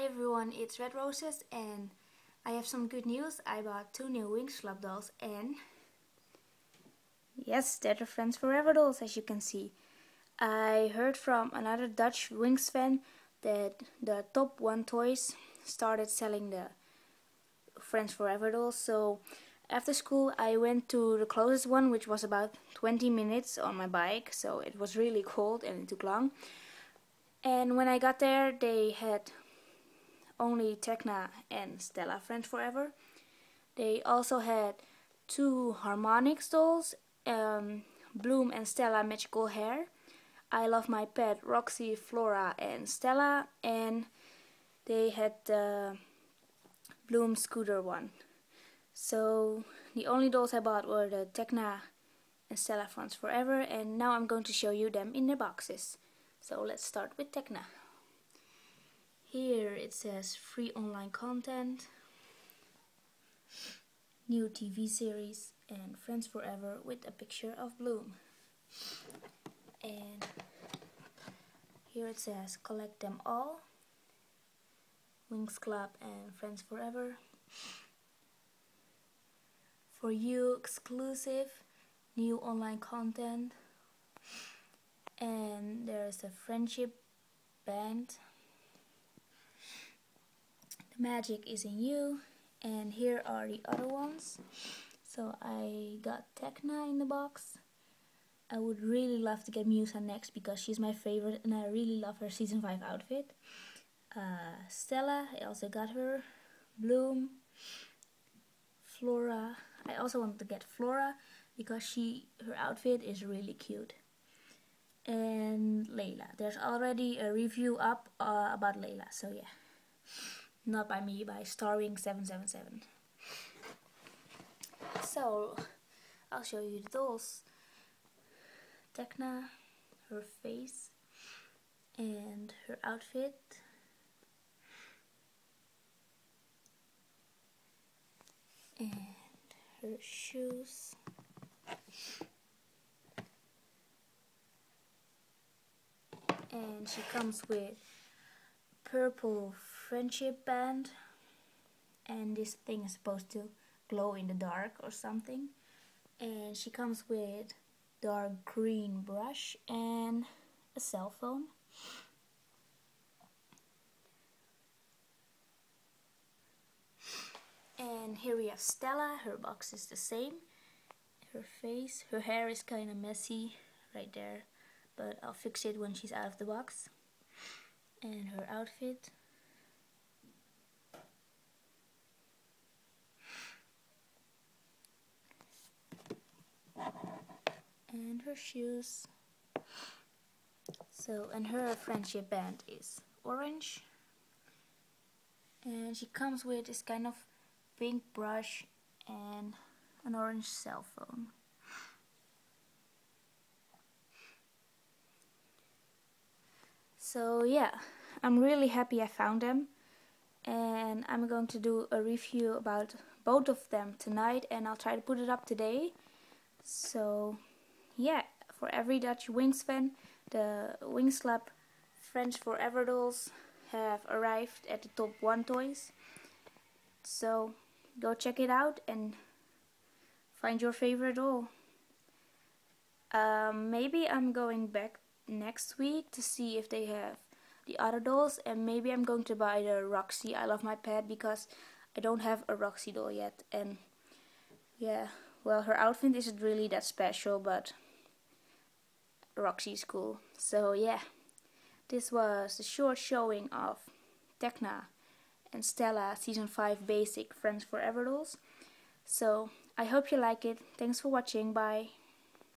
Hi everyone, it's Red Roses and I have some good news. I bought 2 new Winx Club dolls and yes, they're the Friends Forever dolls, as you can see. I heard from another Dutch Winx fan that the Top 1 Toys started selling the Friends Forever dolls, so after school I went to the closest one, which was about 20 minutes on my bike, so it was really cold and it took long. And when I got there they had only Tecna and Stella Friends Forever. They also had 2 Harmonix dolls, Bloom and Stella Magical Hair, I Love My Pet, Roxy, Flora and Stella, and they had the Bloom scooter one. So the only dolls I bought were the Tecna and Stella Friends Forever, and now I'm going to show you them in their boxes. So let's start with Tecna. Here it says free online content, new TV series and Friends Forever with a picture of Bloom. And here it says collect them all, Winx Club and Friends Forever. For you exclusive, new online content. And there is a friendship band. Magic is in you, and here are the other ones. So I got Tecna in the box. I would really love to get Musa next because she's my favorite and I really love her season 5 outfit. Stella, I also got her. Bloom, Flora, I also wanted to get Flora because her outfit is really cute. And Layla, there's already a review up about Layla, so yeah. Not by me, by Starwing 777. So, I'll show you the dolls. Tecna, her face, and her outfit. And her shoes. And she comes with purple friendship band, and this thing is supposed to glow in the dark or something, and she comes with dark green brush and a cell phone. And here we have Stella, her box is the same, her face, her hair is kind of messy right there, but I'll fix it when she's out of the box, and her outfit. And her shoes. So, and her friendship band is orange. And she comes with this kind of pink brush and an orange cell phone. So yeah, I'm really happy I found them. And I'm going to do a review about both of them tonight, and I'll try to put it up today. So yeah, for every Dutch Winx fan, the Winx Club Friends Forever dolls have arrived at the Top 1 Toys. So go check it out and find your favorite doll. Maybe I'm going back next week to see if they have the other dolls, and maybe I'm going to buy the Roxy I Love My Pet because I don't have a Roxy doll yet. And yeah, well, her outfit isn't really that special, but Roxy's cool. So yeah, this was a short showing of Tecna and Stella Season 5 Basic Friends Forever dolls. So I hope you like it. Thanks for watching. Bye.